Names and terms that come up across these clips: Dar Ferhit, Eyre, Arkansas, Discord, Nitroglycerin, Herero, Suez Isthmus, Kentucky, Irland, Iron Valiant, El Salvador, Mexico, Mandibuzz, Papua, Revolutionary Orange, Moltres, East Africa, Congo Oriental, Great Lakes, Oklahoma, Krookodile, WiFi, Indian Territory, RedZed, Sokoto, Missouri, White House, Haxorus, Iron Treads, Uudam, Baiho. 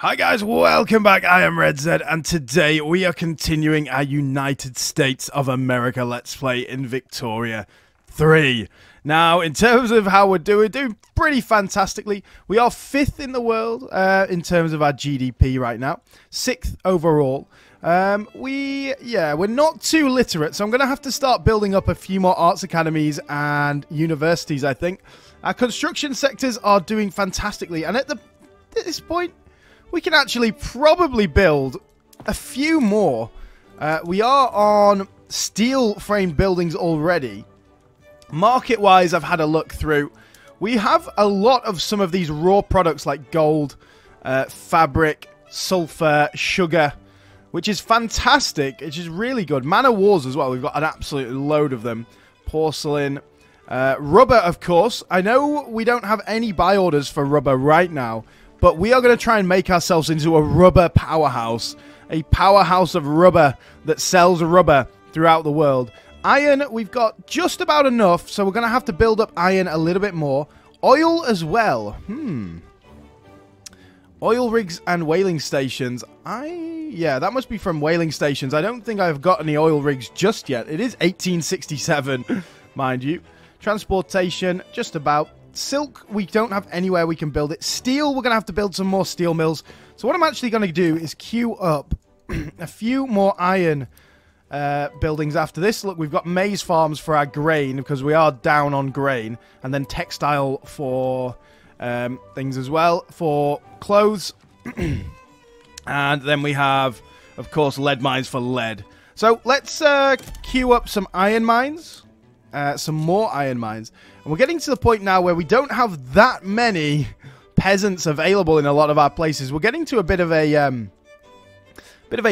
Hi guys, welcome back. I am RedZed, and today we are continuing our United States of America Let's Play in Victoria 3. Now, in terms of how we're doing pretty fantastically. We are 5th in the world in terms of our GDP right now, 6th overall. We're not too literate, so I'm going to have to start building up a few more arts academies and universities, I think. Our construction sectors are doing fantastically, and at this point, we can actually probably build a few more. We are on steel-framed buildings already. Market-wise, I've had a look through. We have a lot of some of these raw products like gold, fabric, sulfur, sugar, which is fantastic. It's just really good. Man-of-wars as well. We've got an absolute load of them. Porcelain. Rubber, of course. I know we don't have any buy orders for rubber right now, but we are going to try and make ourselves into a rubber powerhouse. A powerhouse of rubber that sells rubber throughout the world. Iron, we've got just about enough, so we're going to have to build up iron a little bit more. Oil as well. Oil rigs and whaling stations. Yeah, that must be from whaling stations. I don't think I've got any oil rigs just yet. It is 1867, mind you. Transportation, just about. Silk, we don't have anywhere we can build it. Steel, we're going to have to build some more steel mills. So what I'm actually going to do is queue up a few more iron buildings after this. Look, we've got maize farms for our grain, because we are down on grain. And then textile for things as well, for clothes. And then we have, of course, lead mines for lead. So let's queue up some iron mines. Some more iron mines. And we're getting to the point now where we don't have that many peasants available in a lot of our places. We're getting to a bit of a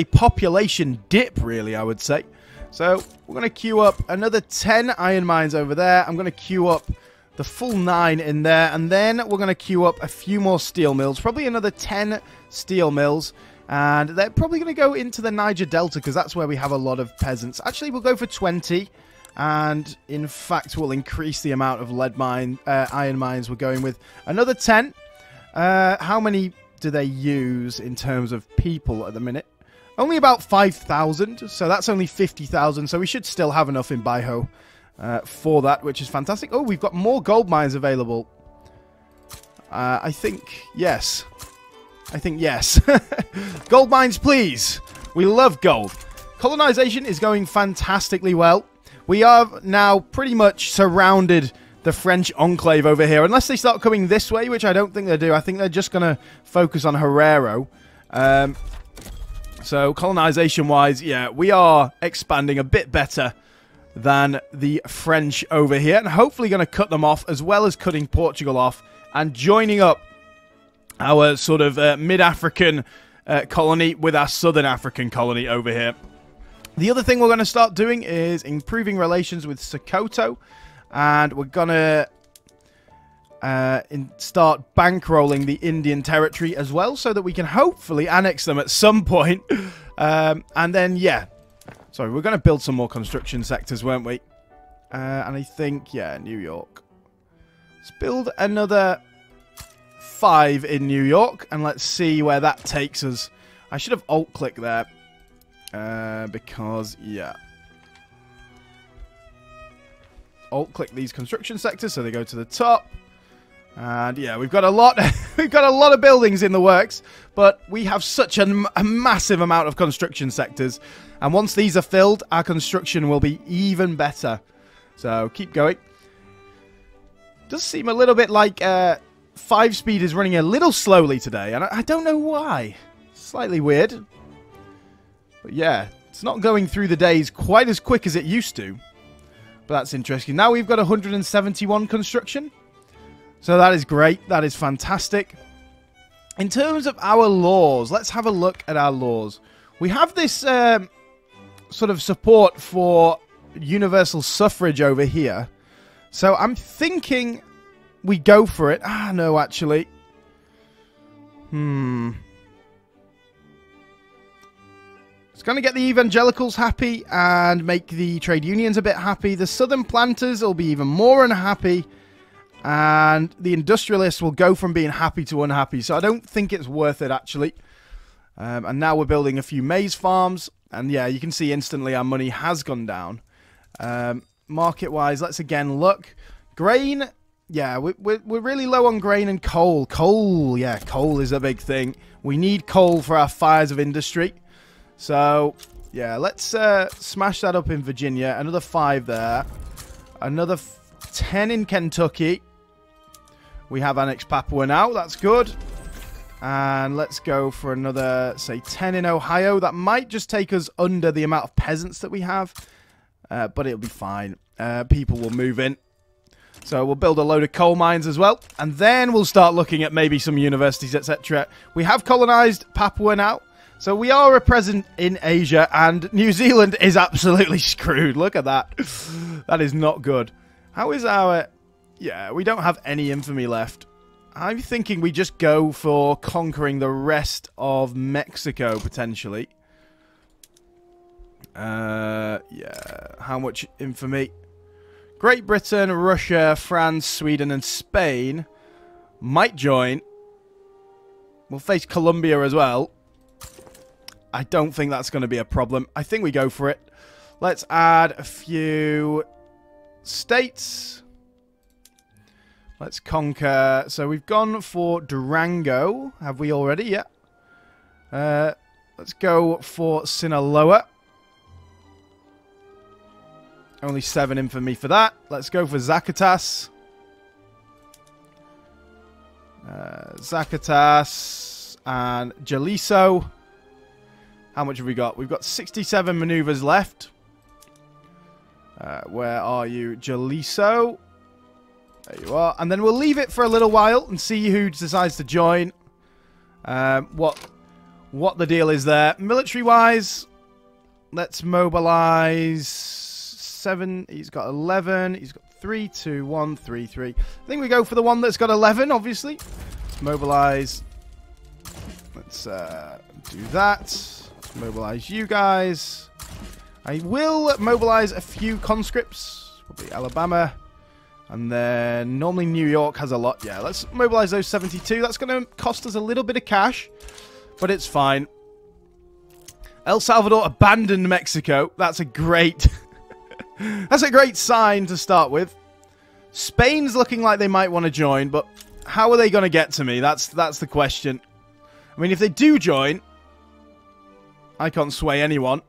population dip, really, I would say. So we're going to queue up another 10 iron mines over there. I'm going to queue up the full 9 in there. And then we're going to queue up a few more steel mills. Probably another 10 steel mills. And they're probably going to go into the Niger Delta, because that's where we have a lot of peasants. Actually, we'll go for 20. And, in fact, we'll increase the amount of iron mines we're going with. Another 10. How many do they use in terms of people at the minute? Only about 5,000. So that's only 50,000. So we should still have enough in Baiho for that, which is fantastic. Oh, we've got more gold mines available. I think, yes. Gold mines, please. We love gold. Colonization is going fantastically well. We have now pretty much surrounded the French enclave over here. Unless they start coming this way, which I don't think they do. I think they're just going to focus on Herero. So, colonization-wise, yeah, we are expanding a bit better than the French over here. And hopefully going to cut them off, as well as cutting Portugal off. And joining up our sort of mid-African colony with our southern African colony over here. The other thing we're going to start doing is improving relations with Sokoto. And we're going to start bankrolling the Indian Territory as well, so that we can hopefully annex them at some point. And then, yeah. Sorry, we're going to build some more construction sectors, weren't we? And I think, yeah, New York. Let's build another 5 in New York. And let's see where that takes us. I should have alt-clicked there. Because, yeah. Alt-click these construction sectors so they go to the top. And, yeah, we've got a lot of buildings in the works. But we have such a massive amount of construction sectors. And once these are filled, our construction will be even better. So, keep going. Does seem a little bit like 5-speed is running a little slowly today. And I don't know why. Slightly weird. But yeah, it's not going through the days quite as quick as it used to. But that's interesting. Now we've got 171 construction. So that is great. That is fantastic. In terms of our laws, let's have a look at our laws. We have this sort of support for universal suffrage over here. So I'm thinking we go for it. Ah, no, actually. It's going to get the evangelicals happy and make the trade unions a bit happy. The southern planters will be even more unhappy. And the industrialists will go from being happy to unhappy. So I don't think it's worth it, actually. And now we're building a few maize farms. And yeah, you can see instantly our money has gone down. Market-wise, let's again look. Grain, yeah, we're really low on grain and coal. Coal, yeah, coal is a big thing. We need coal for our fires of industry. So, yeah, let's smash that up in Virginia. Another 5 there. Another 10 in Kentucky. We have annexed Papua now. That's good. And let's go for another, say, 10 in Ohio. That might just take us under the amount of peasants that we have. But it'll be fine. People will move in. So we'll build a load of coal mines as well. And then we'll start looking at maybe some universities, etc. We have colonized Papua now. So we are a present in Asia. And New Zealand is absolutely screwed. Look at that. That is not good. How is our... Yeah, we don't have any infamy left. I'm thinking we just go for conquering the rest of Mexico, potentially. Yeah, how much infamy? Great Britain, Russia, France, Sweden, and Spain might join. We'll face Colombia as well. I don't think that's going to be a problem. I think we go for it. Let's add a few states. Let's conquer. So we've gone for Durango. Have we already? Yeah. Let's go for Sinaloa. Only 7 in for me for that. Let's go for Zakatas. Zakatas and Jalisco. How much have we got? We've got 67 maneuvers left. Where are you? Jalisco. There you are. And then we'll leave it for a little while and see who decides to join. What the deal is there. Military-wise, let's mobilize 7. He's got 11. He's got 3, 2, 1, 3, 3. I think we go for the one that's got 11, obviously. Let's mobilize. Let's do that. Let's mobilize you guys. I will mobilize a few conscripts. Probably Alabama. And then normally New York has a lot. Yeah, let's mobilize those 72. That's going to cost us a little bit of cash, but it's fine. El Salvador abandoned Mexico. That's a great that's a great sign to start with. Spain's looking like they might want to join, but how are they going to get to me? That's the question. I mean, if they do join, I can't sway anyone.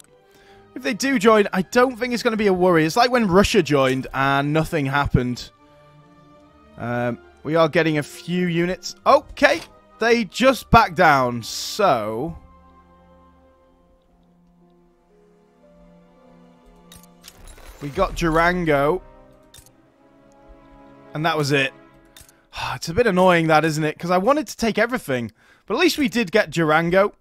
If they do join, I don't think it's going to be a worry. It's like when Russia joined and nothing happened. We are getting a few units. Okay, they just backed down. So, we got Durango. And that was it. It's a bit annoying that, isn't it? Because I wanted to take everything. But at least we did get Durango.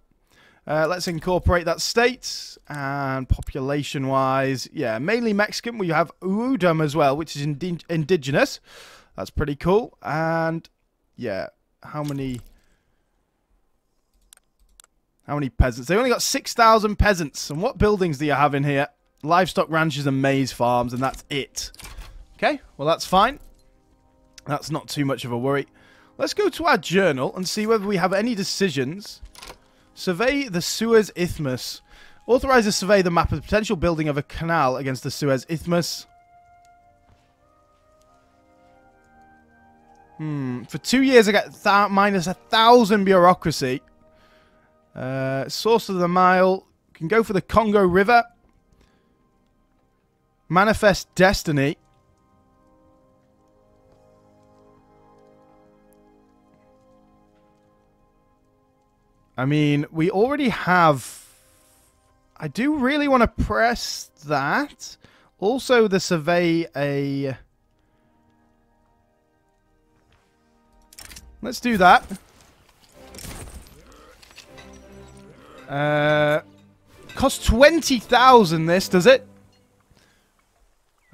Let's incorporate that state. And population-wise, yeah, mainly Mexican. We have Uudam as well, which is indigenous. That's pretty cool. And, yeah, how many peasants? They only got 6,000 peasants. And what buildings do you have in here? Livestock ranches and maize farms, and that's it. Okay, well, that's fine. That's not too much of a worry. Let's go to our journal and see whether we have any decisions. Survey the Suez Isthmus. Authorize a survey the map of the potential building of a canal against the Suez Isthmus. For 2 years, I get -1,000 bureaucracy. Source of the Nile. Can go for the Congo River. Manifest Destiny. I mean, we already have... I do really want to press that. Also, the survey a... Let's do that. Costs 20,000 this, does it?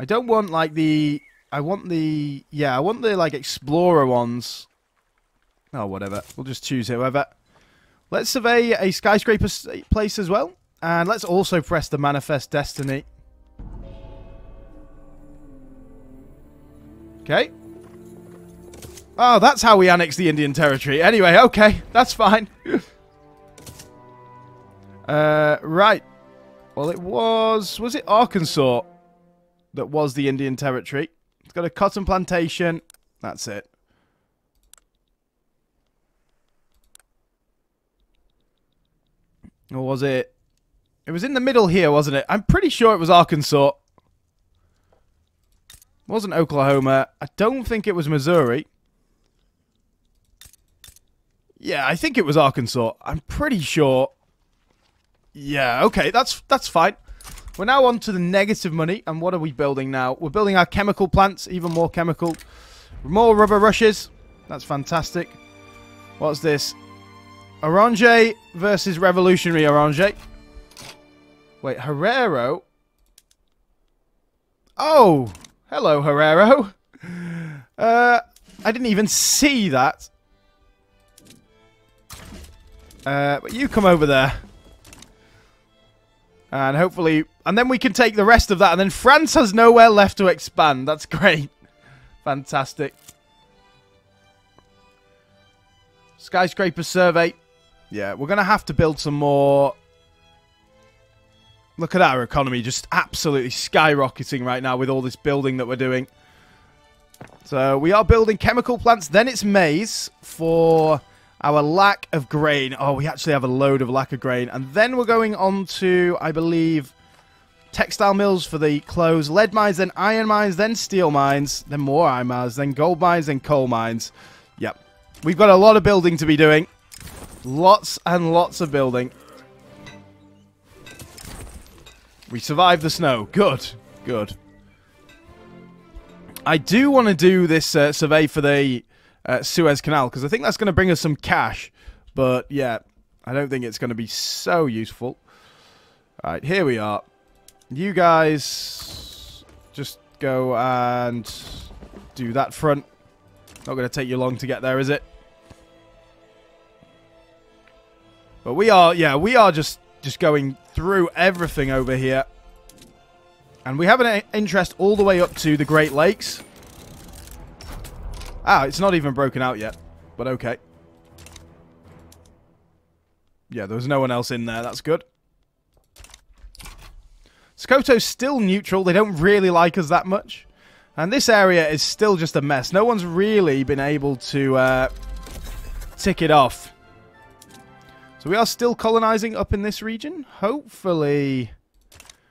I don't want, like, the... I want the... Yeah, I want the, like, explorer ones. Oh, whatever. We'll just choose whoever. Let's survey a skyscraper place as well. And let's also press the Manifest Destiny. Okay. Oh, that's how we annexed the Indian Territory. Anyway, okay, that's fine. Right. Well, it was it Arkansas that was the Indian Territory? It's got a cotton plantation. That's it. Or was it? It was in the middle here, wasn't it? I'm pretty sure it was Arkansas. Wasn't Oklahoma. I don't think it was Missouri. Yeah, I think it was Arkansas. I'm pretty sure. Yeah, okay, that's fine. We're now on to the negative money, and what are we building now? We're building our chemical plants, even more chemical. More rubber rushes. That's fantastic. What's this? Orange versus Revolutionary Orange. Wait, Herero? Oh! Hello, Herero. I didn't even see that. But you come over there. And hopefully... And then we can take the rest of that. And then France has nowhere left to expand. That's great. Fantastic. Skyscraper survey. Yeah, we're going to have to build some more... Look at our economy just absolutely skyrocketing right now with all this building that we're doing. So we are building chemical plants. Then it's maize for our lack of grain. Oh, we actually have a load of lack of grain. And then we're going on to, I believe, textile mills for the clothes. Lead mines, then iron mines, then steel mines, then more iron mines, then gold mines, then coal mines. Yep. We've got a lot of building to be doing. Lots and lots of building. We survived the snow. Good. Good. I do want to do this survey for the Suez Canal, because I think that's going to bring us some cash. But, yeah, I don't think it's going to be so useful. Alright, here we are. You guys just go and do that front. Not going to take you long to get there, is it? But we are, yeah, we are just going through everything over here. And we have an interest all the way up to the Great Lakes. Ah, it's not even broken out yet. But okay. Yeah, there was no one else in there. That's good. Sokoto's still neutral. They don't really like us that much. And this area is still just a mess. No one's really been able to tick it off. So we are still colonizing up in this region. Hopefully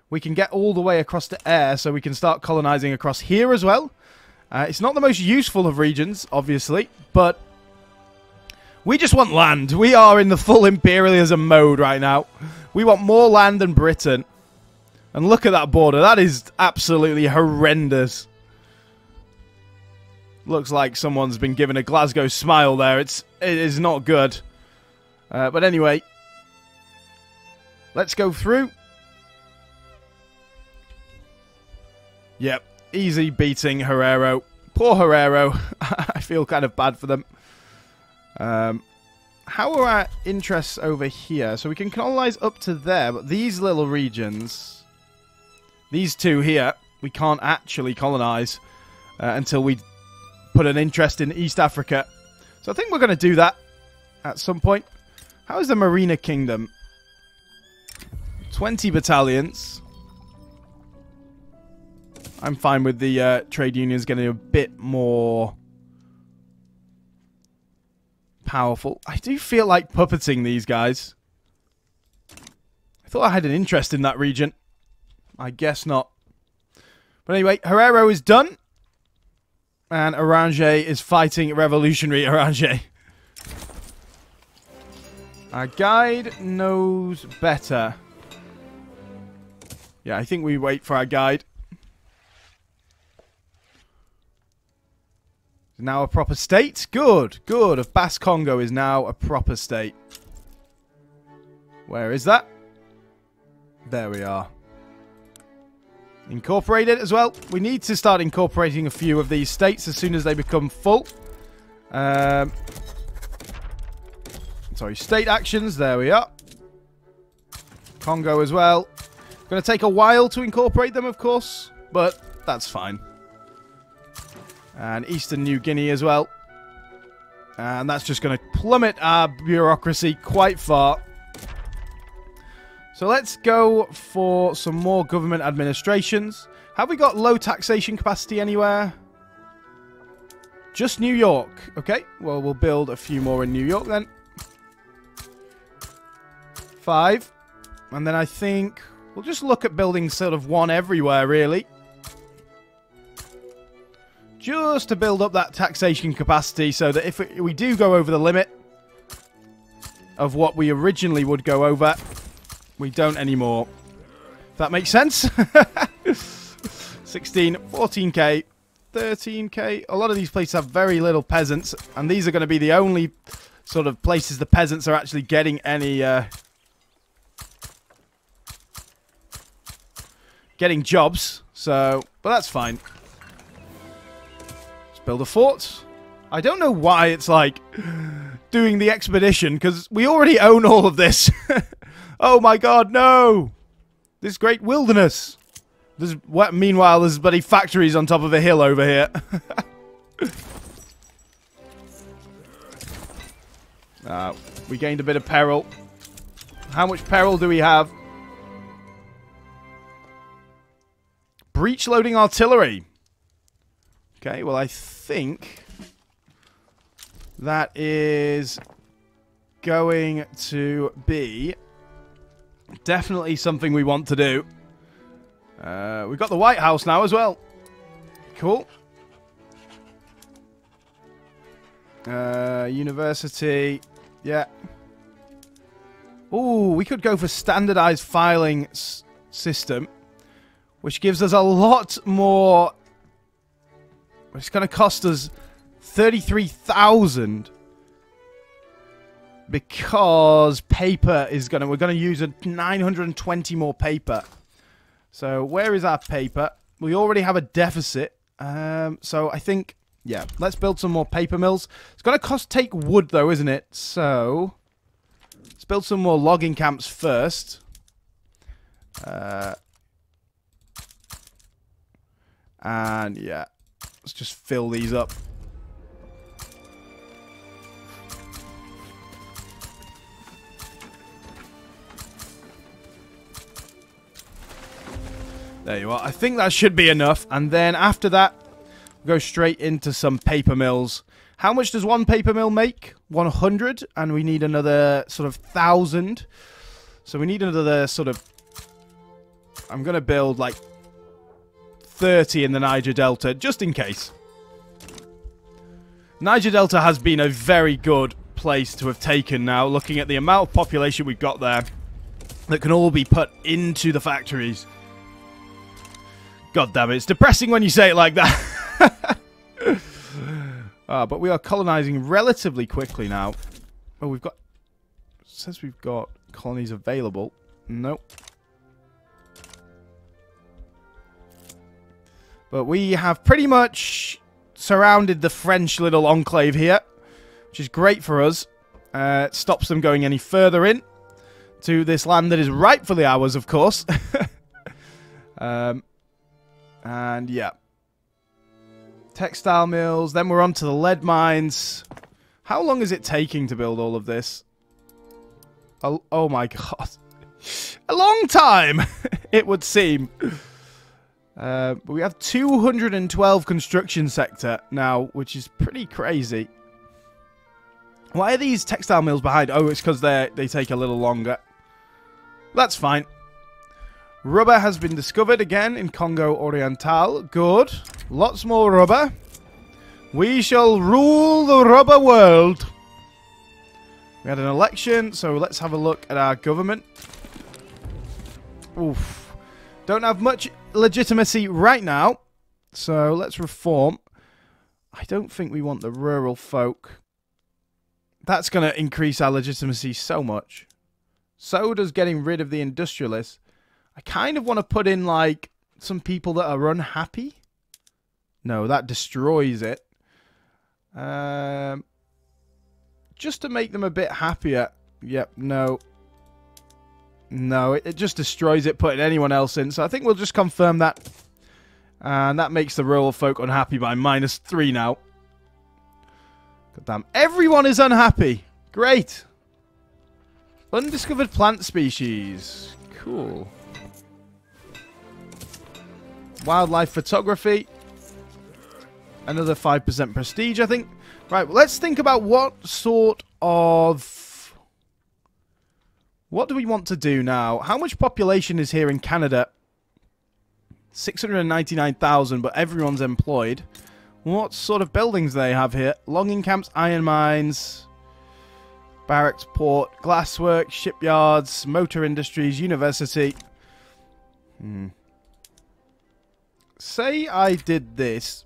we can get all the way across to Eyre so we can start colonizing across here as well. It's not the most useful of regions, obviously, but we just want land. We are in the full imperialism mode right now. We want more land than Britain. And look at that border. That is absolutely horrendous. Looks like someone's been given a Glasgow smile there. It is not good. But anyway, let's go through. Yep, easy beating Herero. Poor Herero. I feel kind of bad for them. How are our interests over here? So we can colonize up to there, but these little regions, these two here, we can't actually colonize until we put an interest in East Africa. So I think we're going to do that at some point. How is the Marina Kingdom? 20 battalions. I'm fine with the trade unions getting a bit more powerful. I do feel like puppeting these guys. I thought I had an interest in that region. I guess not. But anyway, Herero is done. And Orange is fighting Revolutionary Orange. Our guide knows better. Yeah, I think we wait for our guide. Now a proper state. Good, good. If Bas-Congo is now a proper state. Where is that? There we are. Incorporated as well. We need to start incorporating a few of these states as soon as they become full. Sorry, state actions. There we are. Congo as well. Going to take a while to incorporate them, of course, but that's fine. And Eastern New Guinea as well. And that's just going to plummet our bureaucracy quite far. So let's go for some more government administrations. Have we got low taxation capacity anywhere? Just New York. Okay, well, we'll build a few more in New York then. 5. And then I think we'll just look at building sort of one everywhere, really. Just to build up that taxation capacity so that if we do go over the limit of what we originally would go over, we don't anymore. If that makes sense. 16, 14k, 13k. A lot of these places have very little peasants, and these are going to be the only sort of places the peasants are actually getting any getting jobs. So, but that's fine. Build a fort. I don't know why it's like doing the expedition, because we already own all of this. Oh my god, no! This great wilderness. There's, meanwhile, there's bloody factories on top of a hill over here. We gained a bit of peril. How much peril do we have? Breech loading artillery. Okay, well, I think that is going to be definitely something we want to do. We've got the White House now as well. Cool. University. Yeah. Ooh, we could go for standardized filing system, which gives us a lot more... It's going to cost us 33,000 because paper is going to... We're going to use 920 more paper. So where is our paper? We already have a deficit. So I think, yeah, let's build some more paper mills. It's going to take wood though, isn't it? So let's build some more logging camps first. And yeah. Let's just fill these up. There you are. I think that should be enough. And then after that, we'll go straight into some paper mills. How much does one paper mill make? 100. And we need another sort of 1,000. So we need another sort of... I'm going to build like... 30 in the Niger Delta, just in case. Niger Delta has been a very good place to have taken now, looking at the amount of population we've got there that can all be put into the factories. God damn it, it's depressing when you say it like that. But we are colonizing relatively quickly now. Oh, we've got... Since we've got colonies available... Nope. But we have pretty much surrounded the French little enclave here, which is great for us. It stops them going any further in to this land that is rightfully ours, of course. And yeah. Textile mills. Then we're on to the lead mines. How long is it taking to build all of this? Oh my god. A long time, it would seem. But we have 212 construction sector now, which is pretty crazy. Why are these textile mills behind? Oh, it's because they take a little longer. That's fine. Rubber has been discovered again in Congo Oriental. Good. Lots more rubber. We shall rule the rubber world. We had an election, so let's have a look at our government. Oof. Don't have much... legitimacy right now, so let's reform. I don't think we want the rural folk. That's going to increase our legitimacy so much. So does getting rid of the industrialists. I kind of want to put in like some people that are unhappy. No, that destroys it. Just to make them a bit happier. Yep, no. No, it just destroys it putting anyone else in. So I think we'll just confirm that. And that makes the rural folk unhappy by -3 now. Damn, everyone is unhappy. Great. Undiscovered plant species. Cool. Wildlife photography. Another 5% prestige, I think. Right, well, let's think about what sort of... What do we want to do now? How much population is here in Canada? 699,000, but everyone's employed. What sort of buildings do they have here? Logging camps, iron mines, barracks, port, glassworks, shipyards, motor industries, university. Say I did this.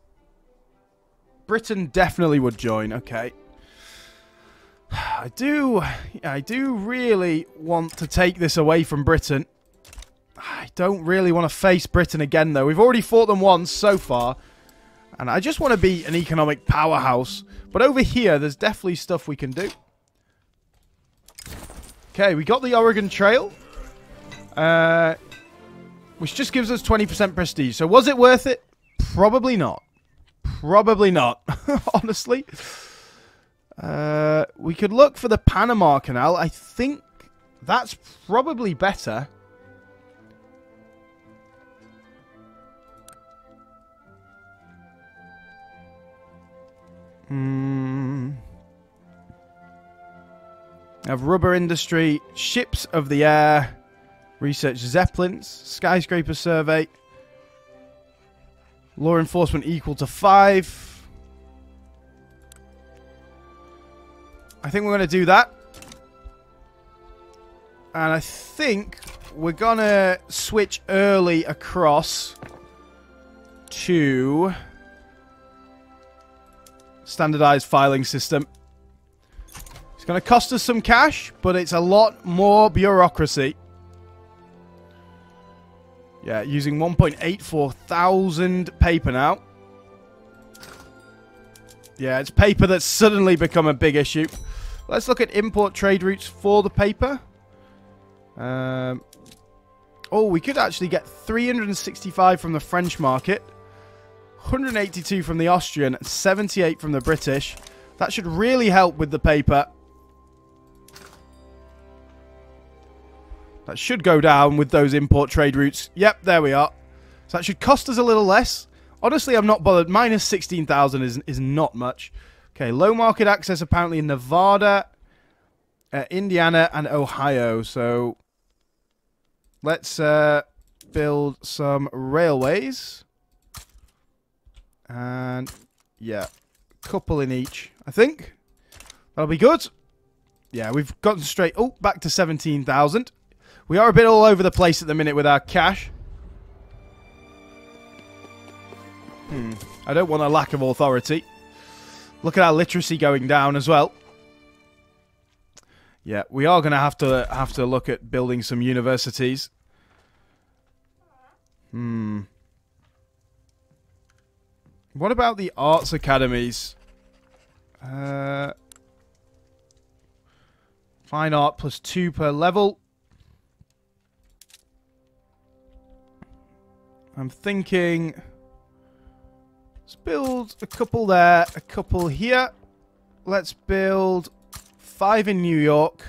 Britain definitely would join. Okay. I do really want to take this away from Britain. I don't really want to face Britain again, though. We've already fought them once so far. And I just want to be an economic powerhouse. But over here, there's definitely stuff we can do. Okay, we got the Oregon Trail. Which just gives us 20% prestige. So was it worth it? Probably not. Probably not, honestly. We could look for the Panama Canal. I think that's probably better. I have rubber industry, ships of the air, research zeppelins, skyscraper survey, law enforcement equal to 5. I think we're going to do that. And I think we're going to switch early across to... standardized filing system. It's going to cost us some cash, but it's a lot more bureaucracy. Yeah, using 1,840 paper now. Yeah, it's paper that's suddenly become a big issue. Let's look at import trade routes for the paper. Oh, we could actually get 365 from the French market. 182 from the Austrian, 78 from the British. That should really help with the paper. That should go down with those import trade routes. Yep, there we are. So that should cost us a little less. Honestly, I'm not bothered. Minus 16,000 is not much. Okay, low market access apparently in Nevada, Indiana, and Ohio. So let's build some railways. And, yeah, a couple in each, I think. That'll be good. Yeah, we've gotten straight... Oh, back to 17,000. We are a bit all over the place at the minute with our cash. I don't want a lack of authority. Look at our literacy going down as well. Yeah, we are going to have to look at building some universities. What about the arts academies? Fine art plus 2 per level. I'm thinking... Let's build a couple there, a couple here. Let's build 5 in New York.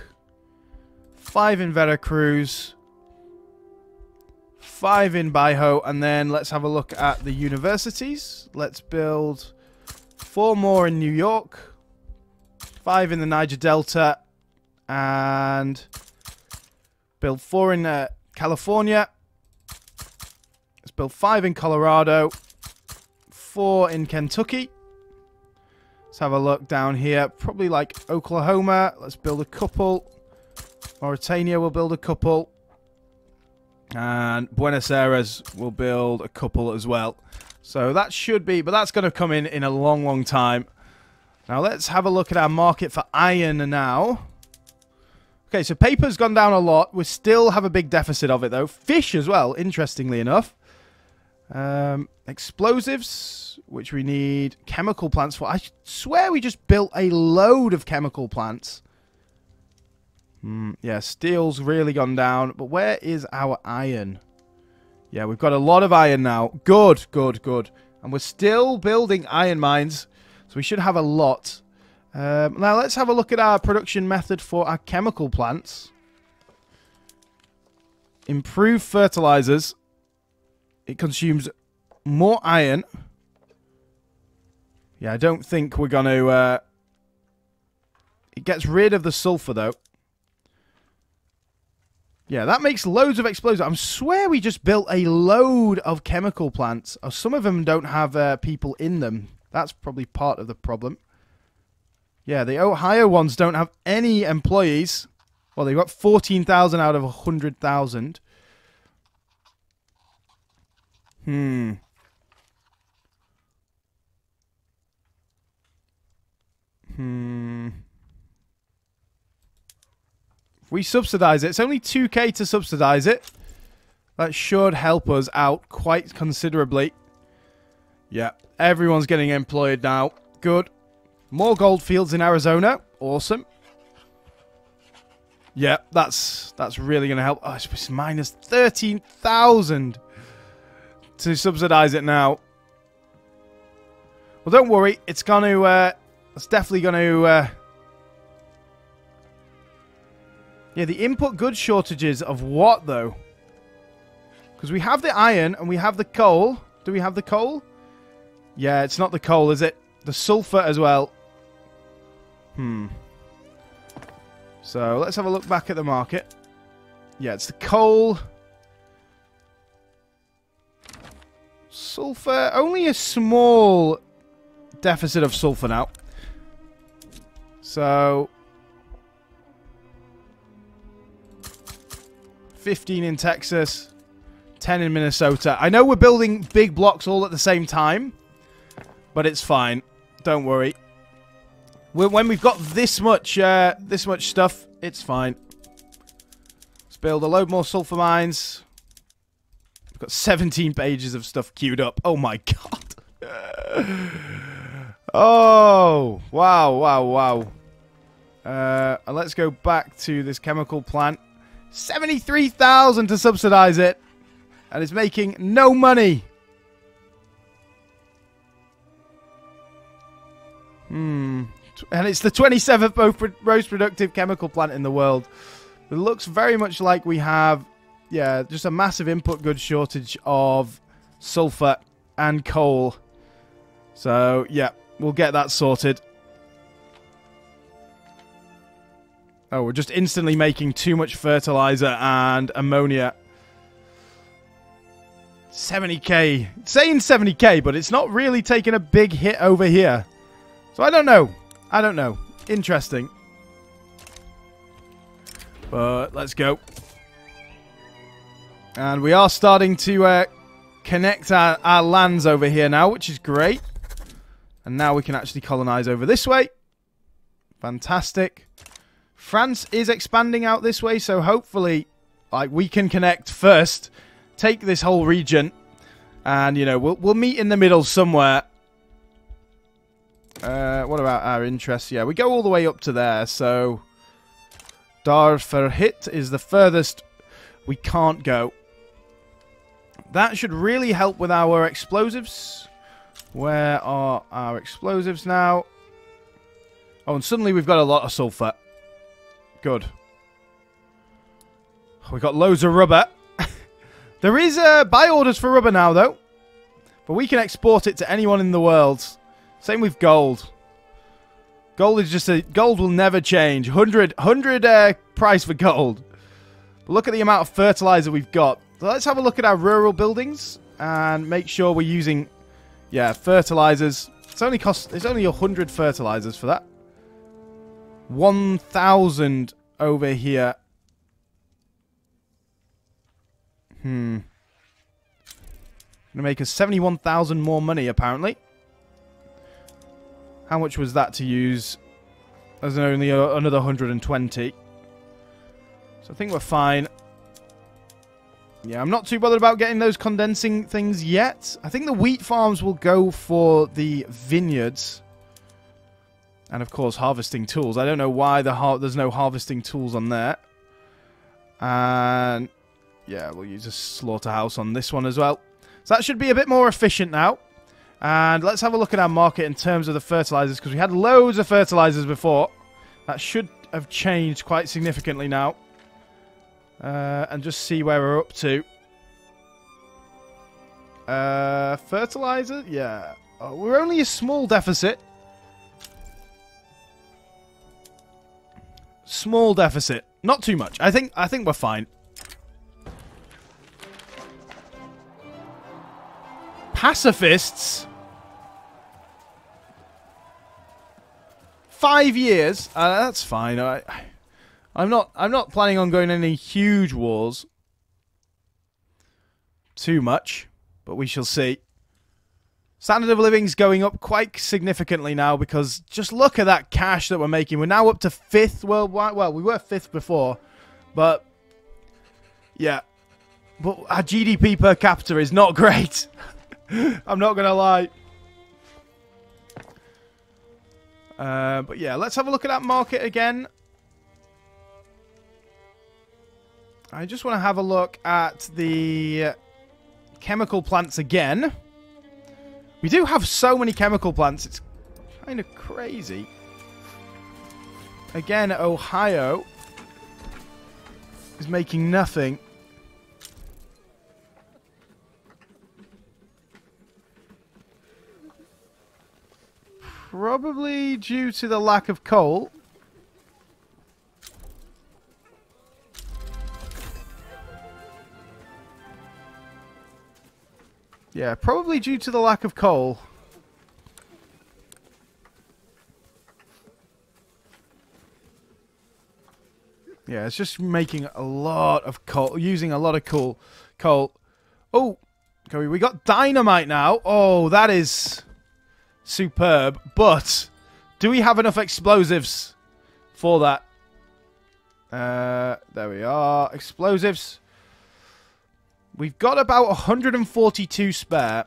5 in Veracruz. 5 in Baiho, and then let's have a look at the universities. Let's build 4 more in New York, 5 in the Niger Delta, and build 4 in California. Let's build 5 in Colorado, 4 in Kentucky. Let's have a look down here, probably like Oklahoma. Let's build a couple. Mauritania will build a couple. And Buenos Aires will build a couple as well. So that should be... But that's going to come in a long, long time. Now, let's have a look at our market for iron now. Okay, so paper's gone down a lot. We still have a big deficit of it, though. Fish as well, interestingly enough. Explosives, which we need chemical plants for. I swear we just built a load of chemical plants. Yeah, steel's really gone down. But where is our iron? Yeah, we've got a lot of iron now. Good, good, good. And we're still building iron mines. So we should have a lot. Now let's have a look at our production method for our chemical plants. Improved fertilizers. It consumes more iron. Yeah, I don't think we're going to... It gets rid of the sulfur, though. Yeah, that makes loads of explosives. I swear we just built a load of chemical plants. Oh, some of them don't have people in them. That's probably part of the problem. Yeah, the Ohio ones don't have any employees. Well, they've got 14,000 out of 100,000. If we subsidize it, it's only 2k to subsidize it. That should help us out quite considerably. Yeah, everyone's getting employed now. Good. More gold fields in Arizona. Awesome. Yeah, that's really going to help. Oh, it's minus 13,000 to subsidize it now. Well, don't worry. It's going to... it's definitely going to... Yeah, the input goods shortages of what, though? Because we have the iron and we have the coal. Do we have the coal? Yeah, it's not the coal, is it? The sulfur as well. So, let's have a look back at the market. Yeah, it's the coal. Sulfur. Only a small deficit of sulfur now. So... 15 in Texas, 10 in Minnesota. I know we're building big blocks all at the same time, but it's fine. Don't worry. When we've got this much stuff, it's fine. Let's build a load more sulfur mines. We've got 17 pages of stuff queued up. Oh my god. Oh, wow, wow, wow. Let's go back to this chemical plant. 73,000 to subsidize it, and it's making no money. And it's the 27th most productive chemical plant in the world. It looks very much like we have, yeah, just a massive input goods shortage of sulfur and coal. So, yeah, we'll get that sorted. Oh, we're just instantly making too much fertilizer and ammonia. 70k. It's saying 70k, but it's not really taking a big hit over here. So I don't know. I don't know. Interesting. But let's go. And we are starting to connect our lands over here now, which is great. And now we can actually colonize over this way. Fantastic. France is expanding out this way, so hopefully, like, we can connect first, take this whole region, and, you know, we'll meet in the middle somewhere. What about our interests? Yeah, we go all the way up to there, so... Dar Ferhit is the furthest we can't go. That should really help with our explosives. Where are our explosives now? Oh, and suddenly we've got a lot of sulfur. Good. We got loads of rubber. There is buy orders for rubber now, though. But we can export it to anyone in the world. Same with gold. Gold is just gold will never change. 100 price for gold. But look at the amount of fertilizer we've got. So let's have a look at our rural buildings and make sure we're using, yeah, fertilizers. It's only 100 fertilizers for that. 1,000 over here. Gonna make us 71,000 more money, apparently. How much was that to use? There's only another 120. So I think we're fine. Yeah, I'm not too bothered about getting those condensing things yet. I think the wheat farms will go for the vineyards. And, of course, harvesting tools. I don't know why there's no harvesting tools on there. And, yeah, we'll use a slaughterhouse on this one as well. So that should be a bit more efficient now. And let's have a look at our market in terms of the fertilizers, because we had loads of fertilizers before. That should have changed quite significantly now. And just see where we're up to. Fertilizer? Yeah. Oh, we're only a small deficit. Small deficit. Not too much. I think we're fine. Pacifists? 5 years? That's fine. I'm not planning on going any huge wars. Too much. But we shall see. Standard of living's going up quite significantly now, because just look at that cash that we're making. We're now up to 5th worldwide. Well, we were 5th before, but yeah. But our GDP per capita is not great. I'm not going to lie. But yeah, let's have a look at that market again. I just want to have a look at the chemical plants again. We do have so many chemical plants, it's kind of crazy. Again, Ohio is making nothing. Probably due to the lack of coal. Yeah, probably due to the lack of coal. Yeah, it's just making a lot of coal, using a lot of coal. Oh, we got dynamite now. Oh, that is superb. But do we have enough explosives for that? There we are. Explosives. We've got about 142 spare.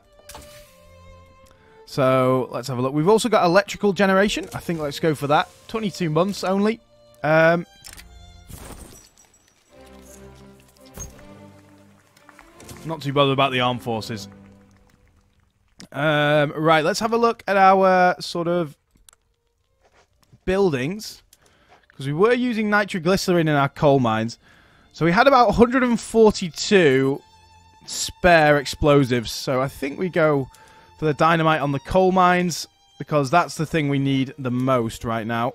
So, let's have a look. We've also got electrical generation. I think let's go for that. 22 months only. Not too bothered about the armed forces. Right, let's have a look at our sort of buildings. Because we were using nitroglycerin in our coal mines. So we had about 142... spare explosives, so I think we go for the dynamite on the coal mines, because that's the thing we need the most right now.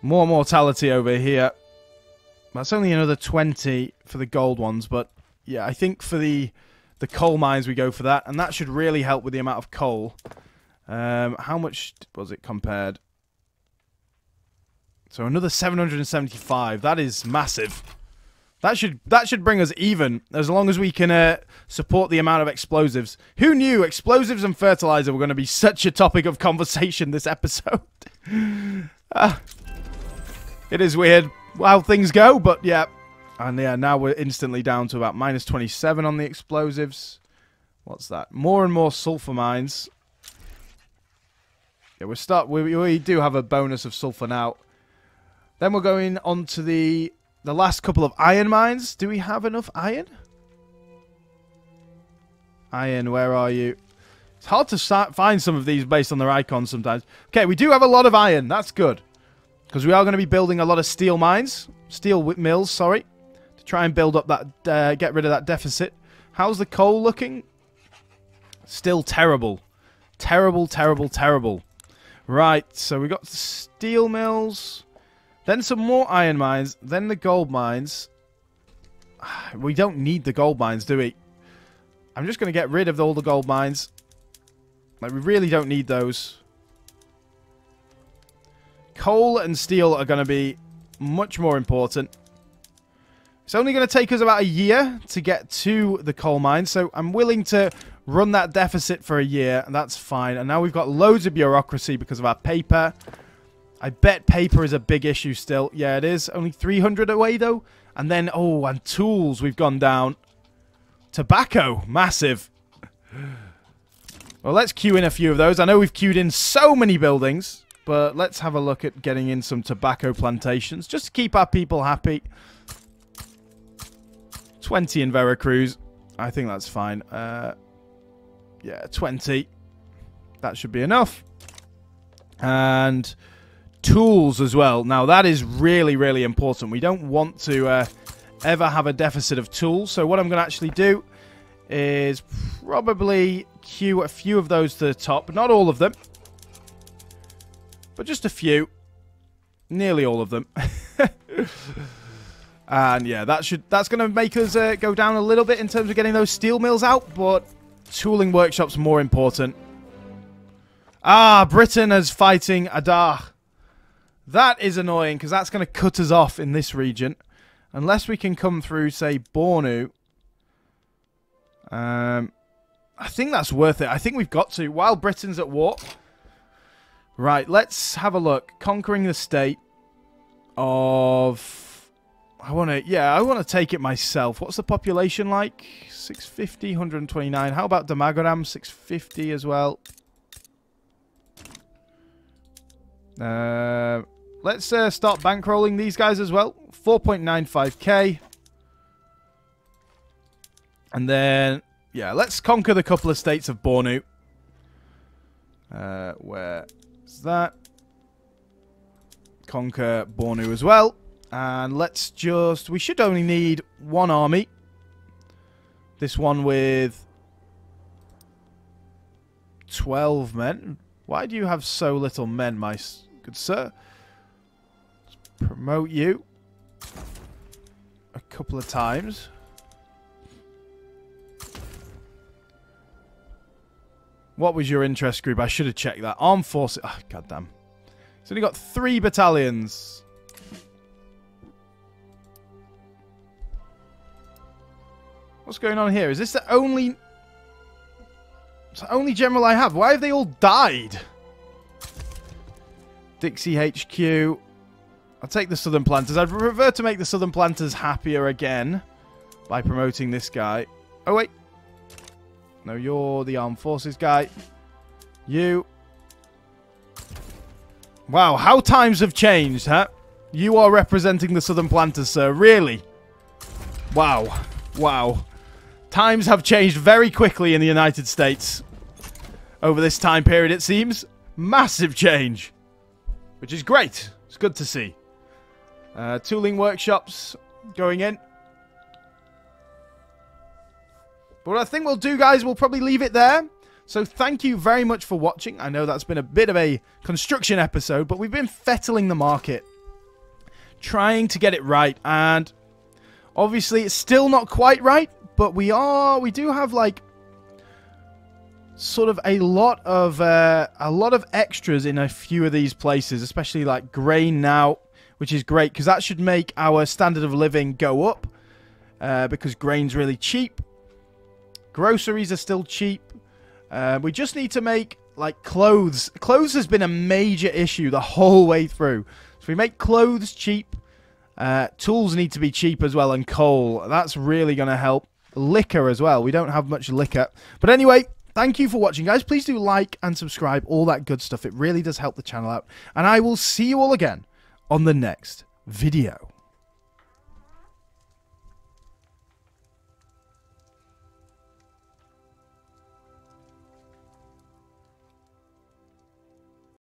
More mortality over here. That's only another 20 for the gold ones, but yeah, I think for the coal mines we go for that, and that should really help with the amount of coal. How much was it compared? So another 775. That is massive. That should bring us even, as long as we can support the amount of explosives. Who knew explosives and fertilizer were going to be such a topic of conversation this episode? It is weird how things go, but yeah. And yeah, now we're instantly down to about minus 27 on the explosives. What's that? More and more sulfur mines. Yeah, we do have a bonus of sulfur now. Then we're going on to the last couple of iron mines. Do we have enough iron? Iron, where are you? It's hard to find some of these based on their icons sometimes. Okay, we do have a lot of iron. That's good. Because we are going to be building a lot of steel mines. Steel mills, sorry. To try and build up that, get rid of that deficit. How's the coal looking? Still terrible. Terrible, terrible, terrible. Right, so we got steel mills. Then some more iron mines. Then the gold mines. We don't need the gold mines, do we? I'm just going to get rid of all the gold mines. Like, we really don't need those. Coal and steel are going to be much more important. It's only going to take us about a year to get to the coal mines. So I'm willing to run that deficit for a year. And that's fine. And now we've got loads of bureaucracy because of our paper. I bet paper is a big issue still. Yeah, it is. Only 300 away, though. And then, oh, and tools, we've gone down. Tobacco, massive. Well, let's queue in a few of those. I know we've queued in so many buildings, but let's have a look at getting in some tobacco plantations, just to keep our people happy. 20 in Veracruz. I think that's fine. yeah, 20. That should be enough. And tools as well. Now, that is really, really important. We don't want to ever have a deficit of tools. So what I'm going to actually do is probably queue a few of those to the top. Not all of them, but just a few. Nearly all of them. And yeah, that's going to make us go down a little bit in terms of getting those steel mills out, but tooling workshops more important. Ah, Britain is fighting Adar. That is annoying, because that's going to cut us off in this region. Unless we can come through, say, Bornu. I think that's worth it. I think we've got to, while Britain's at war. Right, let's have a look. Conquering the state of... I want to take it myself. What's the population like? 650, 129. How about Damagoram? 650 as well. Let's start bankrolling these guys as well. 4.95k. And then, yeah, let's conquer the couple of states of Bornu. Where's that? Conquer Bornu as well. And let's just... We should only need one army. This one with 12 men. Why do you have so little men, my good sir? Let's promote you a couple of times. What was your interest group? I should have checked that. Armed forces. Oh, goddamn. It's only got 3 battalions. What's going on here? Is this the only... It's the only general I have. Why have they all died? Dixie HQ. I'll take the Southern Planters. I'd prefer to make the Southern Planters happier again by promoting this guy. Oh, wait. No, you're the Armed Forces guy. You. Wow, how times have changed, huh? You are representing the Southern Planters, sir. Really? Wow. Wow. Times have changed very quickly in the United States. Over this time period, it seems. Massive change. Which is great. It's good to see. Tooling workshops going in. But what I think we'll do, guys, we'll probably leave it there. So thank you very much for watching. I know that's been a bit of a construction episode, but we've been fettling the market. Trying to get it right. And obviously, it's still not quite right. But we do have, like, sort of a lot of extras in a few of these places, especially like grain now, which is great because that should make our standard of living go up because grain's really cheap. Groceries are still cheap. We just need to make, like, clothes. Clothes has been a major issue the whole way through. So we make clothes cheap. Tools need to be cheap as well, and coal. That's really going to help. Liquor as well. We don't have much liquor. But anyway, thank you for watching, guys. Please do like and subscribe, all that good stuff. It really does help the channel out. And I will see you all again on the next video.